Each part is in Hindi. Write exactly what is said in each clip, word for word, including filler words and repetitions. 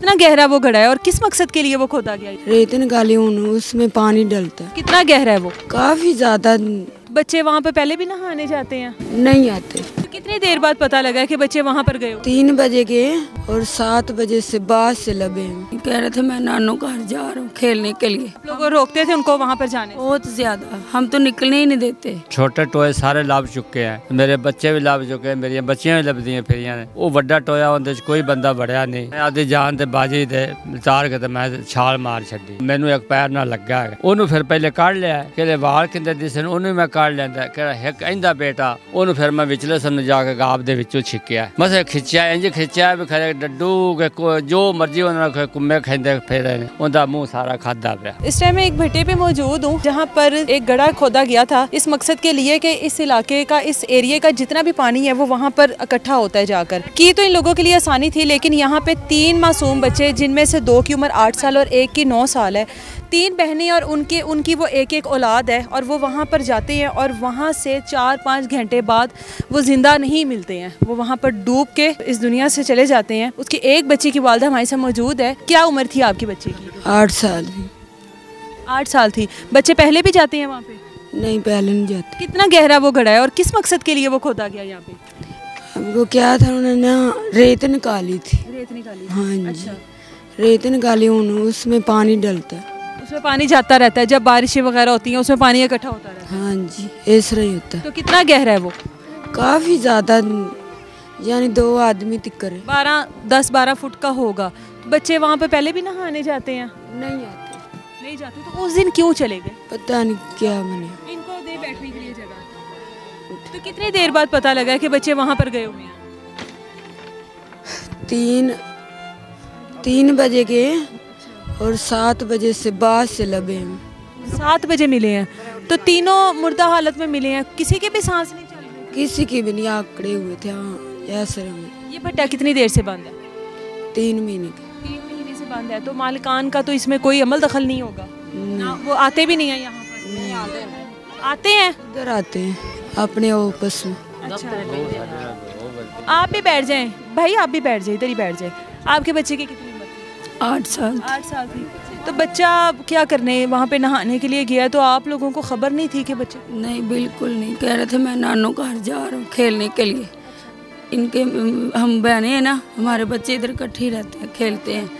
कितना गहरा वो घड़ा है और किस मकसद के लिए वो खोदा गया है? रेत निकाली उसमें पानी डलता है। कितना गहरा है वो? काफी ज्यादा। बच्चे वहाँ पे पहले भी नहाने जाते हैं? नहीं आते। तो कितनी देर बाद पता लगा कि बच्चे वहाँ पर गए? तीन बजे गए और सात बजे से बाद से लगे। कह रहे थे मैं नानू घर जा रहा हूँ खेलने के लिए। लोग रोकते थे उनको वहाँ पर जाने? बहुत ज्यादा, हम तो निकलने ही नहीं देते। छोटे टोए सारे लाभ चुके हैं, मेरे बच्चे भी लाभ चुके हैं, मेरी बच्चियां भी लभदी है। फिर वो वड्डा टोया उनके कोई बंदा बढ़िया नहीं। आधी जान से बाजी थे उतार के मैं छाल मार छी, मैनू एक पैर ना लगा है। ओनू फिर पहले काट लिया कि वाल किंदे दिसन, ओनू मैं काट लेंदा कि कहंदा बेटा। ओनू फिर मैं विचले सन जाके गाब दे विचों छिकिया, मसे खिंचिया, इंज खिंचिया भी खरे डड्डू के जो मर्जी उन्होंने कुम्मे खेंदे फेरे ने, उनका मुंह सारा खादा पिया। इस टाइम मैं एक भट्टे पे मौजूद हूँ जहाँ पर एक गड्ढा खोदा गया था इस मकसद के लिए कि इस इलाके का, इस एरिया का जितना भी पानी है वो वहाँ पर इकट्ठा होता है जाकर। की तो इन लोगों के लिए आसानी थी, लेकिन यहाँ पे तीन मासूम बच्चे जिनमें से दो की उम्र आठ साल और एक की नौ साल है, तीन बहनें और उनके उनकी वो एक एक औलाद है, और वो वहाँ पर जाते हैं और वहाँ से चार पाँच घंटे बाद वो ज़िंदा नहीं मिलते हैं, वो वहाँ पर डूब के इस दुनिया से चले जाते हैं। उसकी एक बच्ची की वालदा हमारे साथ मौजूद है। क्या उम्र थी आपकी बच्ची की? आठ साल। आठ साल थी। बच्चे पहले भी जाते हैं वहाँ पे? नहीं, पहले नहीं जाते। कितना गहरा वो घड़ा है और किस मकसद के लिए वो खोदा गया यहाँ पे? हमको क्या था, उन्होंने रेत निकाली थी। रेत निकाली? हाँ जी, रेत निकाली, उसमें पानी डलता है, उसमें पानी जाता रहता है। जब बारिशें वगैरह होती हैं उसमें पानी इकट्ठा होता रहता है। हाँ जी, ऐसा ही होता है। तो कितना गहरा है वो? काफ़ी ज़्यादा, यानी दो आदमी तिक्कर है, बारह दस बारह फुट का होगा। तो बच्चे वहाँ पे पहले भी नहाने जाते हैं? नहीं आते। नहीं जाते? तो उस दिन क्यों चले गए? पता नहीं क्या बने, इनको दे बैठने के लिए जगह। तो कितनी देर बाद पता लगा कि बच्चे वहाँ पर गए हुए हैं? तीन तीन बजे गए और सात बजे से बाद से लगे हैं। सात बजे मिले हैं। तो तीनों मुर्दा हालत में मिले हैं, किसी के भी सांस नहीं चल रही? किसी की भी नहीं, आंकड़े हुए थे। हाँ सर। ये भट्टा कितनी देर से बंद है? तीन महीने का। तीन महीने से बंद है। तो मालिकान का तो इसमें कोई अमल दखल नहीं होगा ना, वो आते भी नहीं है यहाँ पर? नहीं आते हैं। आते हैं उधर, आते हैं अपने ऑफिस में। आप भी बैठ जाए भाई, आप भी बैठ जाए, इधर ही बैठ जाए। आपके बच्चे की कितनी? आठ साल। आठ साल थी। तो बच्चा क्या करने वहाँ पे नहाने के लिए गया, तो आप लोगों को खबर नहीं थी कि बच्चे? नहीं, बिल्कुल नहीं। कह रहे थे मैं नानू घर जा रहा हूँ खेलने के लिए। इनके हम बहने हैं ना, हमारे बच्चे इधर इकट्ठे रहते हैं, खेलते हैं।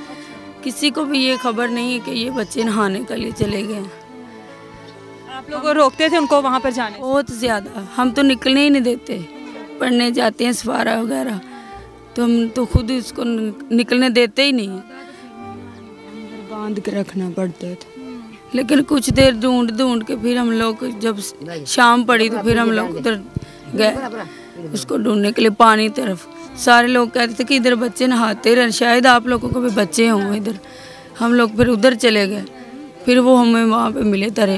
किसी को भी ये खबर नहीं है कि ये बच्चे नहाने के लिए चले गए। आप लोग रोकते थे उनको वहाँ पर जाने? बहुत ज़्यादा, हम तो निकलने ही नहीं देते। पढ़ने जाते हैं सवारा वगैरह, तो हम तो खुद उसको निकलने देते ही नहीं है, बांध के रखना पड़ता था। लेकिन कुछ देर ढूंढ ढूंढ के फिर हम लोग, जब शाम पड़ी तो फिर हम लोग उधर गए उसको ढूंढने के लिए पानी तरफ। सारे लोग कहते थे कि इधर बच्चे नहाते रहे, शायद आप लोगों को भी बच्चे हों इधर। हम लोग फिर उधर चले गए, फिर वो हमें वहाँ पे मिले तरे।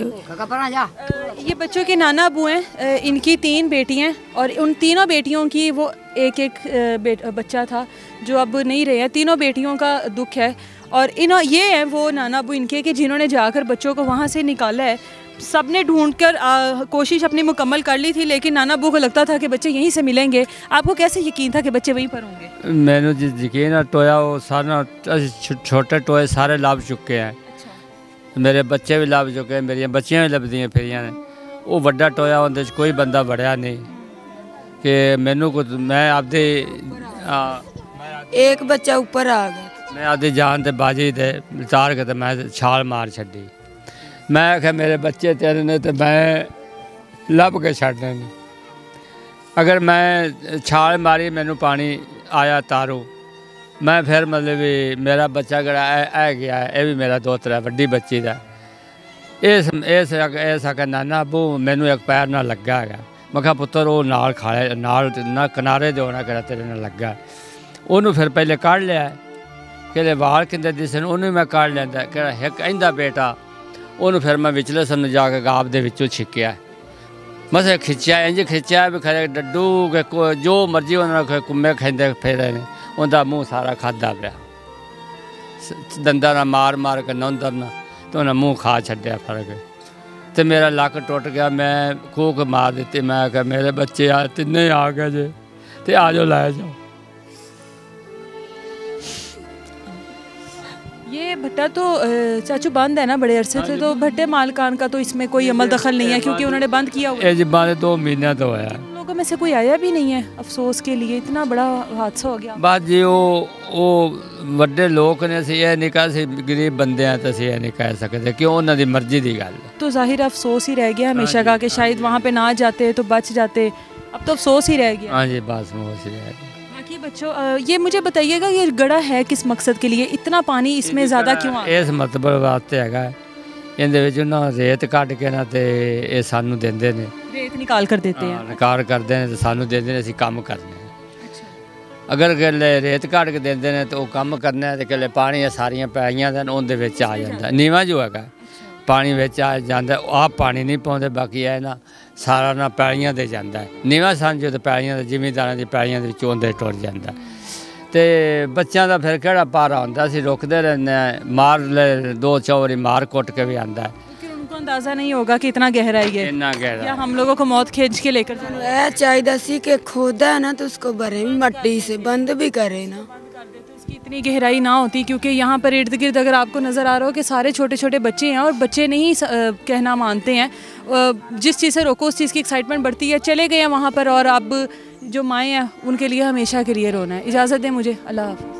ये बच्चों के नाना अबू हैं, इनकी तीन बेटियाँ और उन तीनों बेटियों की वो एक एक बेट, बच्चा था जो अब नहीं रहे हैं। तीनों बेटियों का दुख है और इन ये हैं वो नाना अबू इनके कि जिन्होंने जाकर बच्चों को वहाँ से निकाला है। सब ने ढूँढ कर आ, कोशिश अपनी मुकम्मल कर ली थी, लेकिन नाना अबू को लगता था कि बच्चे यहीं से मिलेंगे। आपको कैसे यकीन था कि बच्चे वहीं पर होंगे? मैंने जिस यकीन टोया वो सारा छोटे टोए सारे लाभ चुके हैं, मेरे बच्चे भी लाभ चुके हैं, मेरी बच्चियां भी लभदी फिरियां ने। वो वड्डा टोया उनके कोई बंदा बढ़िया नहीं कि मैनू कुछ, मैं आपदे एक बच्चा ऊपर आ गया, मैं आपदी जान से बाजी दे उतार के मैं छाल मार छी। मैं आखिया मेरे बच्चे तेरे ने तो मैं लभ के छड़ने ने, अगर मैं छाल मारी मैनू पानी आया तारू, मैं फिर मतलब भी मेरा बच्चा जरा आ गया है। यह भी मेरा दोतरा वड्डी बच्ची का, इस इस इस आके नाना अबू मैनू एक पैर ना लगा है। मैं कहा पुत्र वो नाल खाले नाल ना किनारे दे होना करा तेरे ना लगा। ओनू फिर पहले काट लिया कि वाल किंदे दिसन, ओनू मैं काट लेंदा कि कहंदा बेटा। ओनू फिर मैं विचले सन जाके गाब दे विचों छिकिया, मसे खिंचिया, इंज खिंचिया भी खरे डड्डू के जो मर्जी उन्होंने कुम्मे खेंदे फेरे ने, उनका मुँह सारा खादा पिया, दंदा ना मार मार के नौंदर ना, तो उन्हें मुँह खा छड्या फर्क। तो मेरा लक टुट गया, मैं कूक मार दी। मैं आखिया मेरे बच्चे आ तिने आ गए जे, तो आ जाओ ला जाओ। ये भट्टा तो चाचू बंद है ना बड़े अरसे से, तो भट्टे मालकान का तो इसमें कोई अमल दखल नहीं है क्योंकि उन्होंने बंद किया हुआ है। बंद तो महीना तो आया, लोगों में से कोई आया भी नहीं है अफसोस के लिए, इतना बड़ा हादसा हो गया। बात जी वो वो बड़े लोग ने से यह निकाह से गरीब बंदे हैं तो यह नहीं कह सकते क्यों, उन्होंने मर्जी की गल तो जाहिर अफसोस ही रह गया हमेशा का कि शायद वहाँ पे ना जाते तो बच जाते, अब तो अफसोस ही रह गया। हाँ जी बस अफसोस ही रह गया। बाकी बच्चों ये मुझे बताइएगा ये गड़ा है किस मकसद के लिए, इतना पानी इसमें ज़्यादा क्यों? इस मतलब वास्ते है इन ना रेत काट के ना तो ये सानू देंदे ने, रेत निकाल कर देते हैं, निकाल करते हैं तो सानू देंदे ने असीं काम करने। अगर किले रेत काट के देंदे ने तो काम करने, तो किले पानी सारियां पैलियां सन उनदे विच आ जांदा, नीवां जो है पानी विच आ जांदा, आप पानी नहीं पाउंदे, बाकी है ना सारा ना पैलियां दे जांदा है, नीवां सन जो तो पैलियां दे जिमींदारां दी पैलियां दे विचों दे टुर जांदा ते बच्चों का फिर केड़ा पारा हुंदा, असीं रोकदे रहने, मार ले दो चौरी मार कुट के भी आंदा है, उनको अंदाज़ा नहीं होगा कि इतना गहरा ही है, इतना गहरा या हम लोगों को मौत खींच के लेकर जाए। चाहिए सी कि खोदा है ना तो उसको भरे मट्टी से बंद भी करे ना, इसकी इतनी गहराई ना होती, क्योंकि यहाँ पर इर्द गिर्द अगर आपको नज़र आ रहा हो कि सारे छोटे छोटे बच्चे हैं और बच्चे नहीं कहना मानते हैं, जिस चीज़ से रोको उस चीज़ की एक्साइटमेंट बढ़ती है, चले गए हैं वहाँ पर और अब जो माएँ हैं उनके लिए हमेशा के लिए रोना है। इजाज़त दें मुझे, अल्लाह हाफ़िज़।